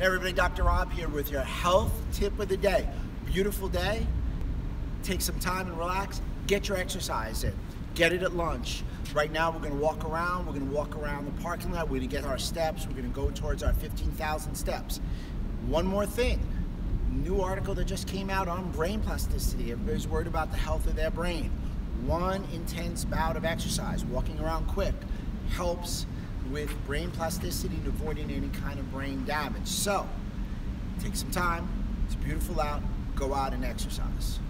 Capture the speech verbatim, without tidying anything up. Hey everybody, Doctor Rob here with your health tip of the day. Beautiful day, take some time and relax, get your exercise in, get it at lunch. Right now we're gonna walk around, we're gonna walk around the parking lot, we're gonna get our steps, we're gonna go towards our fifteen thousand steps. One more thing, new article that just came out on brain plasticity. Everybody's worried about the health of their brain. One intense bout of exercise, walking around quick, helps with brain plasticity and avoiding any kind of brain damage. So, take some time, it's beautiful out, go out and exercise.